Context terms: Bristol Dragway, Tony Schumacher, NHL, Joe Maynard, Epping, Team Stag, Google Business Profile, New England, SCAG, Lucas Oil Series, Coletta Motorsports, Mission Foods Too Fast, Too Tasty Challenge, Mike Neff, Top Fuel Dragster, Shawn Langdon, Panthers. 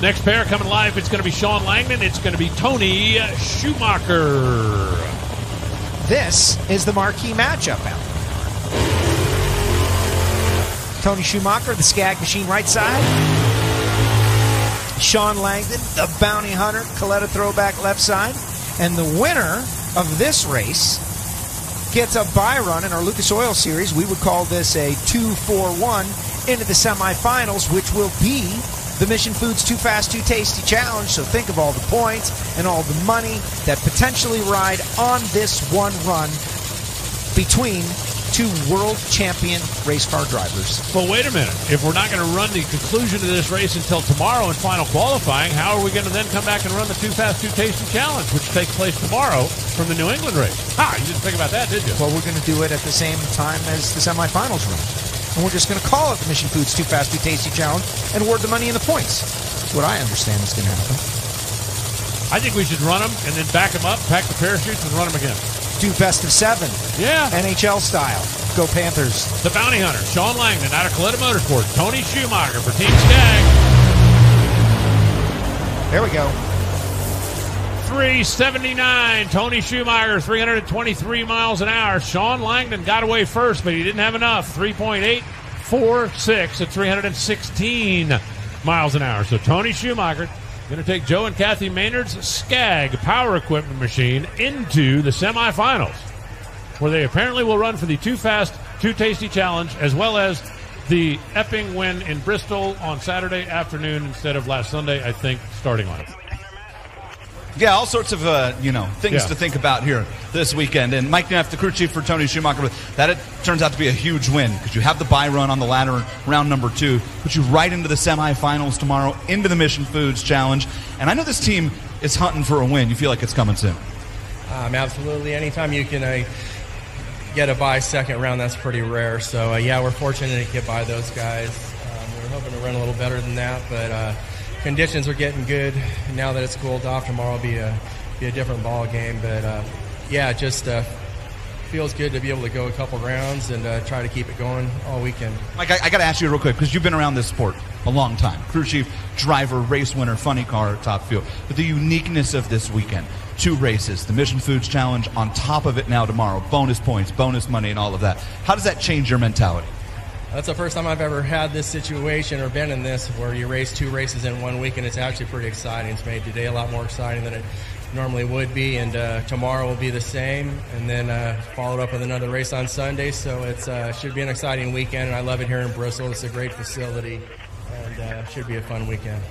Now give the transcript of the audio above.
Next pair coming live. It's going to be Shawn Langdon. It's going to be Tony Schumacher. This is the marquee matchup out. Tony Schumacher, the SCAG machine right side. Shawn Langdon, the bounty hunter, Coletta throwback left side. And the winner of this race gets a bye run in our Lucas Oil Series. We would call this a 2-4-1 into the semifinals, which will be the Mission Foods Too Fast, Too Tasty Challenge. So think of all the points and all the money that potentially ride on this one run between two world champion race car drivers. Well, wait a minute. If we're not going to run the conclusion of this race until tomorrow in final qualifying, how are we going to then come back and run the Too Fast, Too Tasty Challenge, which takes place tomorrow from the New England race? You didn't think about that, did you? Well, we're going to do it at the same time as the semifinals run. And we're just going to call it the Mission Foods Too Fast, Too Tasty Challenge and award the money and the points. That's what I understand is going to happen. I think we should run them and then back them up, pack the parachutes, and run them again. Do best of seven. Yeah. NHL style. Go Panthers. The bounty hunter, Shawn Langdon, out of Coletta Motorsports. Tony Schumacher for Team Stag. There we go. 379. Tony Schumacher, 323 miles an hour. Shawn Langdon got away first, but he didn't have enough. 3.846 at 316 miles an hour. So Tony Schumacher going to take Joe and Kathy Maynard's SCAG power equipment machine into the semifinals, where they apparently will run for the Too Fast, Too Tasty Challenge, as well as the Epping win in Bristol on Saturday afternoon instead of last Sunday, I think, starting on it. Yeah, all sorts of things to think about here this weekend. And Mike Neff, the crew chief for Tony Schumacher, that it turns out to be a huge win because you have the bye run on the ladder round number 2, but you right into the semifinals tomorrow, into the Mission Foods Challenge. And I know this team is hunting for a win. You feel like it's coming soon. Absolutely. Anytime you can get a bye second round, that's pretty rare. So, we're fortunate to get by those guys. We were hoping to run a little better than that, but conditions are getting good now that it's cooled off. Tomorrow will be a different ball game, but it just feels good to be able to go a couple rounds and try to keep it going all weekend. Mike, I got to ask you real quick, because you've been around this sport a long time, crew chief, driver, race winner, funny car, top fuel, but the uniqueness of this weekend, 2 races, the Mission Foods Challenge on top of it now tomorrow, bonus points, bonus money, and all of that. How does that change your mentality? That's the first time I've ever had this situation or been in this where you race 2 races in one week, and it's actually pretty exciting. It's made today a lot more exciting than it normally would be, and tomorrow will be the same, and then followed up with another race on Sunday. So it should be an exciting weekend, and I love it here in Bristol. It's a great facility, and should be a fun weekend.